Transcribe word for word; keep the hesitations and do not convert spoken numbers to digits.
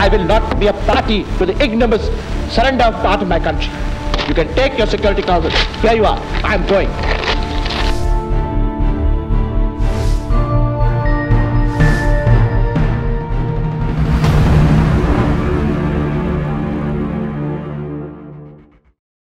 I will not be a party to the ignominious surrender of part of my country. You can take your Security Council. Here you are. I am going.